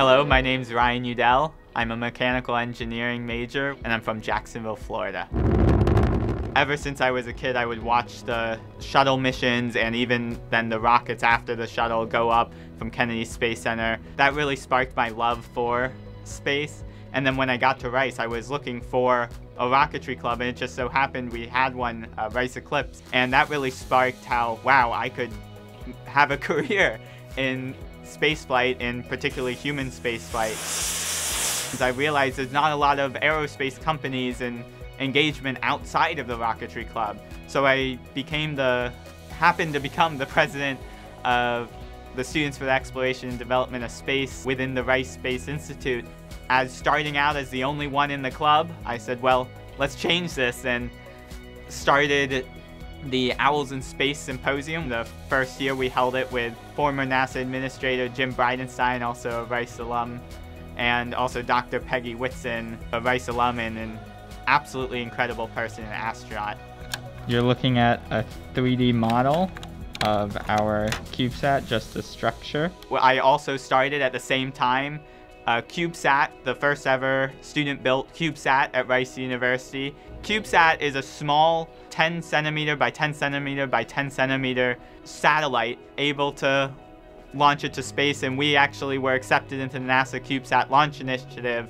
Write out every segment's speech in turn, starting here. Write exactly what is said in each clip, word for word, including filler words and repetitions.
Hello, my name's Ryan Udell. I'm a mechanical engineering major, and I'm from Jacksonville, Florida. Ever since I was a kid, I would watch the shuttle missions and even then the rockets after the shuttle go up from Kennedy Space Center. That really sparked my love for space. And then when I got to Rice, I was looking for a rocketry club, and it just so happened we had one, uh, Rice Eclipse. And that really sparked how, wow, I could have a career in spaceflight, and particularly human spaceflight. I realized there's not a lot of aerospace companies and engagement outside of the rocketry club. So I became the, happened to become the president of the Students for the Exploration and Development of Space within the Rice Space Institute. As starting out as the only one in the club, I said, well, let's change this, and started The Owls in Space Symposium. The first year we held it with former NASA Administrator Jim Bridenstine, also a Rice alum, and also Doctor Peggy Whitson, a Rice alum and an absolutely incredible person and astronaut. You're looking at a three D model of our CubeSat, just the structure. Well, I also started at the same time Uh, CubeSat, the first ever student-built CubeSat at Rice University. CubeSat is a small ten centimeter by ten centimeter by ten centimeter satellite able to launch it to space, and we actually were accepted into the NASA CubeSat Launch Initiative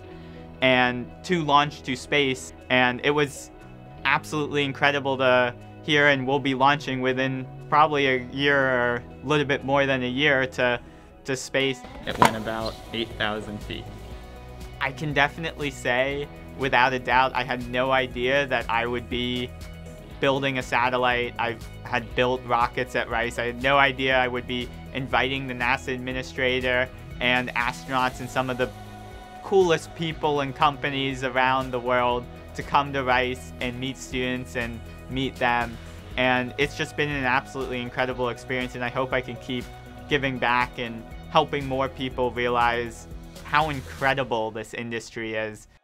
and to launch to space, and it was absolutely incredible to hear, and we'll be launching within probably a year or a little bit more than a year to to space. It went about eight thousand feet. I can definitely say, without a doubt, I had no idea that I would be building a satellite. I had built rockets at Rice. I had no idea I would be inviting the NASA administrator and astronauts and some of the coolest people and companies around the world to come to Rice and meet students and meet them. And it's just been an absolutely incredible experience, and I hope I can keep giving back and helping more people realize how incredible this industry is.